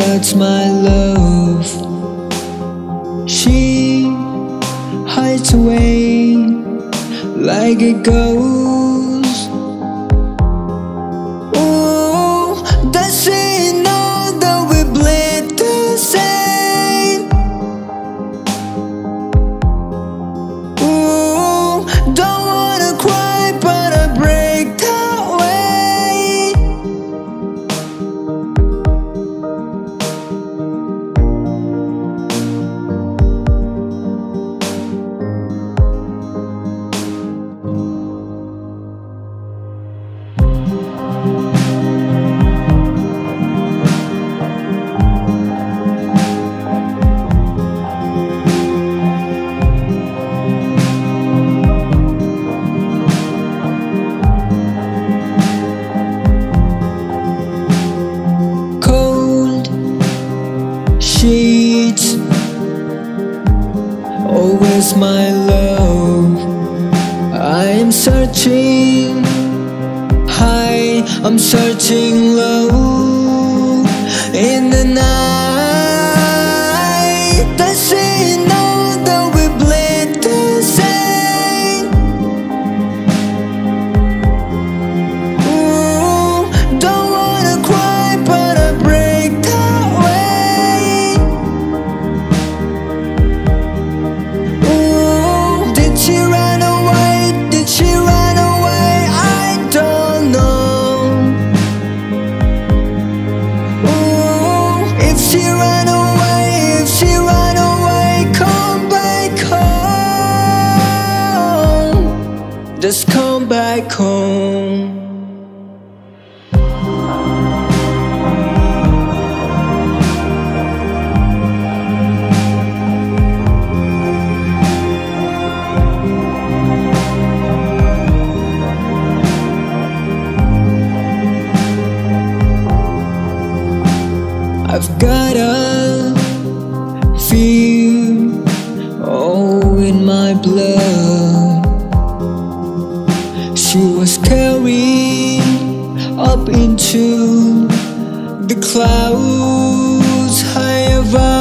that's my love. She hides away like a ghost. Oh, does she know that we bleed the same? Oh, don't wanna cry, but I break that sheets, always my love. I am searching high, I'm searching low in the night. Does she know that we bleed the same? Ooh, don't wanna cry, but I break that way. She ran away, did she run away? I don't know. Ooh, if she ran away, if she ran away, come back home. Just come back home. I've got a fear all in my blood. She was carried up into the clouds high above.